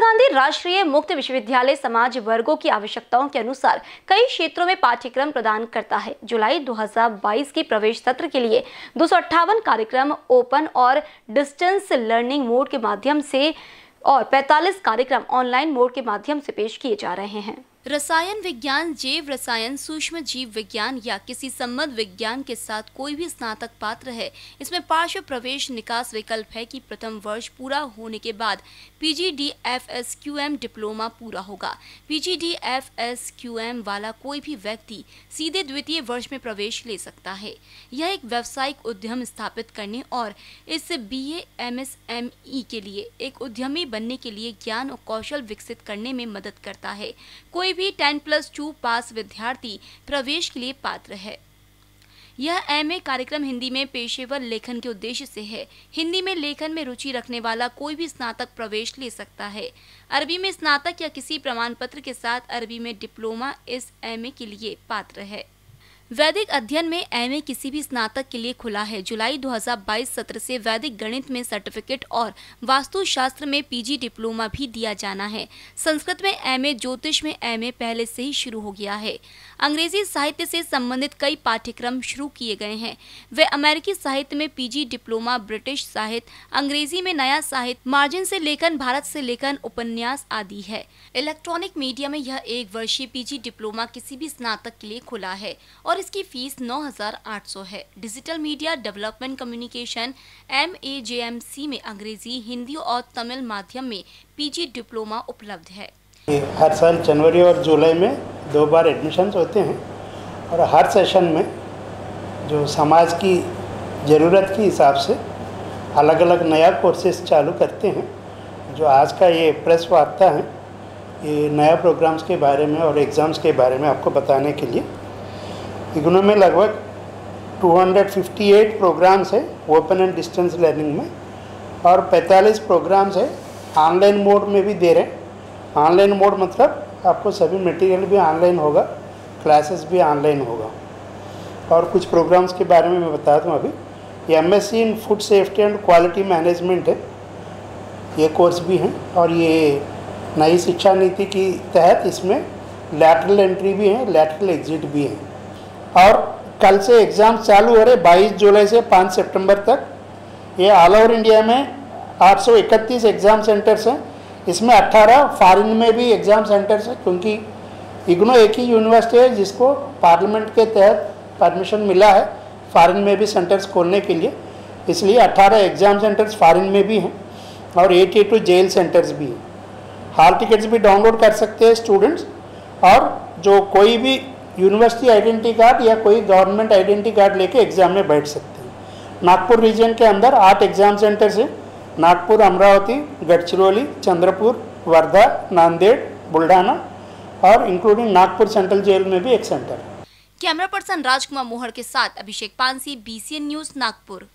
गांधी राष्ट्रीय मुक्त विश्वविद्यालय समाज वर्गों की आवश्यकताओं के अनुसार कई क्षेत्रों में पाठ्यक्रम प्रदान करता है। जुलाई 2022 के प्रवेश सत्र के लिए 258 कार्यक्रम ओपन और डिस्टेंस लर्निंग मोड के माध्यम से और 45 कार्यक्रम ऑनलाइन मोड के माध्यम से पेश किए जा रहे हैं। रसायन विज्ञान, जैव रसायन, सूक्ष्म जीव विज्ञान या किसी संबद्ध विज्ञान के साथ कोई भी स्नातक पात्र है। इसमें पार्श्व प्रवेश निकास विकल्प है कि प्रथम वर्ष पूरा होने के बाद पीजीडीएफएसक्यूएम डिप्लोमा पूरा होगा। पीजीडीएफएसक्यूएम वाला कोई भी व्यक्ति सीधे द्वितीय वर्ष में प्रवेश ले सकता है। यह एक व्यावसायिक उद्यम स्थापित करने और इससे BA MSME के लिए एक उद्यमी बनने के लिए ज्ञान और कौशल विकसित करने में मदद करता है। कोई भी 10+2 पास विद्यार्थी प्रवेश के लिए पात्र है। यह MA कार्यक्रम हिंदी में पेशेवर लेखन के उद्देश्य से है। हिंदी में लेखन में रुचि रखने वाला कोई भी स्नातक प्रवेश ले सकता है। अरबी में स्नातक या किसी प्रमाण पत्र के साथ अरबी में डिप्लोमा इस MA के लिए पात्र है। वैदिक अध्ययन में MA किसी भी स्नातक के लिए खुला है। जुलाई 2022 सत्र से वैदिक गणित में सर्टिफिकेट और वास्तुशास्त्र में PG डिप्लोमा भी दिया जाना है। संस्कृत में MA, ज्योतिष में MA पहले से ही शुरू हो गया है। अंग्रेजी साहित्य से संबंधित कई पाठ्यक्रम शुरू किए गए हैं। वे अमेरिकी साहित्य में PG डिप्लोमा, ब्रिटिश साहित्य, अंग्रेजी में नया साहित्य, मार्जिन से लेखन, भारत से लेखन, उपन्यास आदि है। इलेक्ट्रॉनिक मीडिया में यह 1 वर्षीय PG डिप्लोमा किसी भी स्नातक के लिए खुला है और इसकी फीस 9,800 है। Digital media development communication MAJMC में अंग्रेजी, हिंदी और तमिल माध्यम में PG डिप्लोमा उपलब्ध है। हर साल जनवरी और जुलाई में 2 बार एडमिशन्स होते हैं और हर सेशन में जो समाज की ज़रूरत के हिसाब से अलग अलग नया कोर्सेज चालू करते हैं। जो आज का ये प्रेस वार्ता है, ये नया प्रोग्राम्स के बारे में और एग्ज़ाम्स के बारे में आपको बताने के लिए। इग्नू में लगभग 258 प्रोग्राम्स है ओपन एंड डिस्टेंस लर्निंग में और 45 प्रोग्राम्स है ऑनलाइन मोड में भी दे रहे हैं। ऑनलाइन मोड मतलब आपको सभी मटेरियल भी ऑनलाइन होगा, क्लासेस भी ऑनलाइन होगा। और कुछ प्रोग्राम्स के बारे में मैं बता दूं अभी। MSc in food safety and quality management है, ये कोर्स भी है और ये नई शिक्षा नीति के तहत इसमें लैटरल एंट्री भी है, लैटरल एग्जिट भी है। और कल से एग्ज़ाम चालू हो रहे 22 जुलाई से 5 सितंबर तक। ये ऑल ओवर इंडिया में 831 एग्ज़ाम सेंटर्स हैं। इसमें 18 फॉरेन में भी एग्ज़ाम सेंटर्स हैं क्योंकि इग्नू एक ही यूनिवर्सिटी है जिसको पार्लियामेंट के तहत परमिशन मिला है फॉरेन में भी सेंटर्स खोलने के लिए। इसलिए 18 एग्ज़ाम सेंटर्स फॉरेन में भी हैं और 82 जेल सेंटर्स भी हैं। हॉल टिकट्स भी डाउनलोड कर सकते हैं स्टूडेंट्स। और जो कोई भी यूनिवर्सिटी आइडेंटिटी कार्ड या कोई गवर्नमेंट आइडेंटिटी कार्ड लेके एग्ज़ाम में बैठ सकते हैं। नागपुर रीजन के अंदर 8 एग्ज़ाम सेंटर्स हैं। नागपुर, अमरावती, गढ़चिरौली, चंद्रपुर, वर्धा, नांदेड़, बुल्ढाना और इंक्लूडिंग नागपुर सेंट्रल जेल में भी एक सेंटर है। कैमरा पर्सन राजकुमार मोहर के साथ अभिषेक पानसी, INBCN न्यूज़, नागपुर।